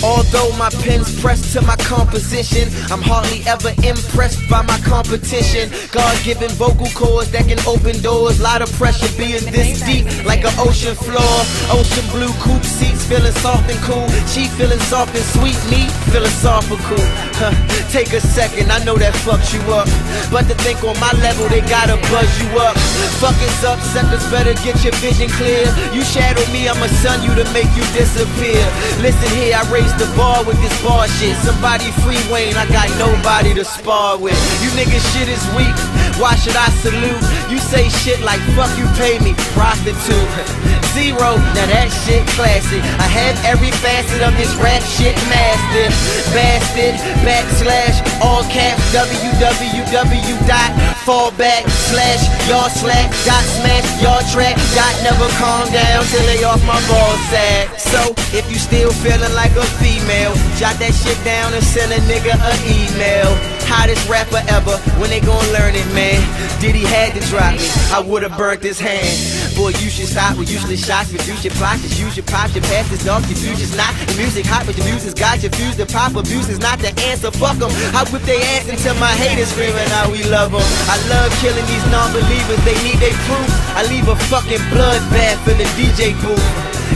Although my pen's pressed to my composition, I'm hardly ever impressed by my competition. God-given vocal cords that can open doors. Lot of pressure being this deep like an ocean floor. Ocean blue coupe seats feeling soft and cool. She feeling soft and sweet, me philosophical. Take a second, I know that fucked you up, but to think on my level they gotta buzz you up. Fuckers up, suckers better get your vision clear. You shadow me, I'ma sun you to make you disappear. Listen here, I raise the bar with this bar shit. Somebody free Wayne, I got nobody to spar with. You niggas shit is weak, why should I salute? You say shit like fuck you pay me, prostitute. Zero, now that shit classic. I have every facet of this rap shit mastered. Bastard, backslash, all caps, www.fallback/y'all slack.smash y'all track. Never calm down till they off my ball sack. So if you still feeling like a female, jot that shit down and send a nigga an email. Hottest rapper ever, when they gon' learn it, man? Diddy had to drop me, I would've burnt his hand. Boy, you should stop with useless shots, reduce your plots, just use your pops, your past is dumb, your future's not. The music hot, but the music's got your fuse, the pop abuse is not the answer, fuck them. I whip they ass until my haters screaming how we love them. I love killing these non-believers, they need their proof. I leave a fucking bloodbath in the DJ booth.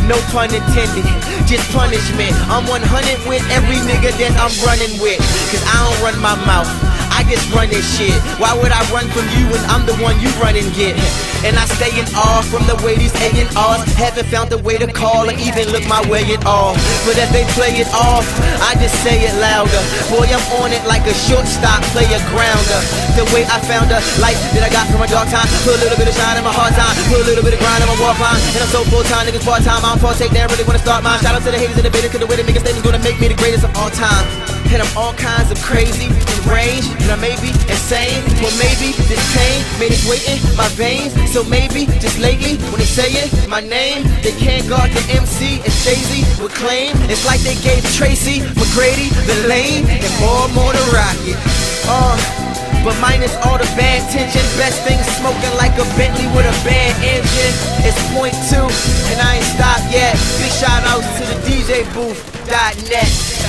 No pun intended, just punishment. I'm 100 with every nigga that I'm running with. Cause I don't run my mouth, I just run this shit. Why would I run from you when I'm the one you run and get? And I stay in awe from the way these A&Rs haven't found a way to call or even look my way at all. But as they play it off, I just say it louder. Boy, I'm on it like a shortstop, play a grounder. The way I found a life that I got from a dark time. Put a little bit of shine in my hard time, put a little bit of grind in my walk line. And I'm so full-time, niggas part-time, I don't partake, they really wanna start mine. Shout out to the haters and the bitters, cause the way they make a statement's gonna make me the greatest of all time. And I'm all kinds of crazy and range, and I may be insane, but maybe this pain made it wait in my veins. So maybe, just lately, when they say it, my name, they can't guard the MC and Stacey with claim. It's like they gave Tracy McGrady the lane and more to rocket. But minus all the bad tension, best things smoking like a Bentley with a bad engine. It's .2, and I ain't stopped yet. Big shout out to the DJBooth.net.